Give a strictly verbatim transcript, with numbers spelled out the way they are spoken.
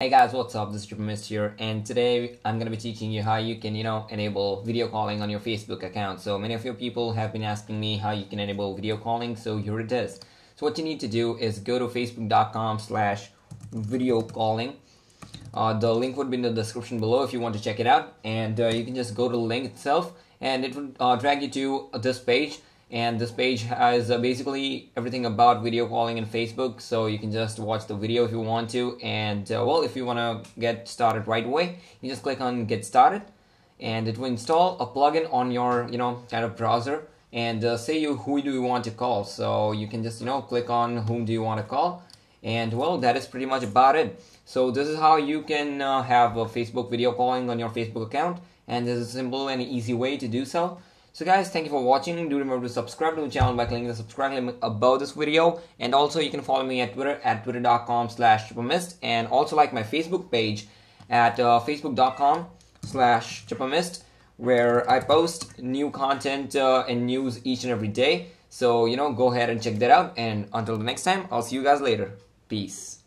Hey guys, what's up? This is ChipperMist here, and today I'm gonna be teaching you how you can, you know, enable video calling on your Facebook account. So many of your people have been asking me how you can enable video calling, so here it is. So what you need to do is go to facebook dot com slash video calling. Uh, the link would be in the description below if you want to check it out, and uh, you can just go to the link itself, and it would uh, drag you to this page. And this page has uh, basically everything about video calling in Facebook, so you can just watch the video if you want to. And uh, well, if you want to get started right away, you just click on Get Started, and it will install a plugin on your, you know, kind of browser. And uh, say you who do you want to call, so you can just, you know, click on whom do you want to call. And well, that is pretty much about it. So this is how you can uh, have a Facebook video calling on your Facebook account, and this is a simple and easy way to do so. So guys, thank you for watching. Do remember to subscribe to the channel by clicking the subscribe link above this video. And also you can follow me at Twitter at twitter dot com slash ChipperMist, and also like my Facebook page at uh, facebook dot com slash ChipperMist, where I post new content uh, and news each and every day. So, you know, go ahead and check that out. And until the next time, I'll see you guys later. Peace.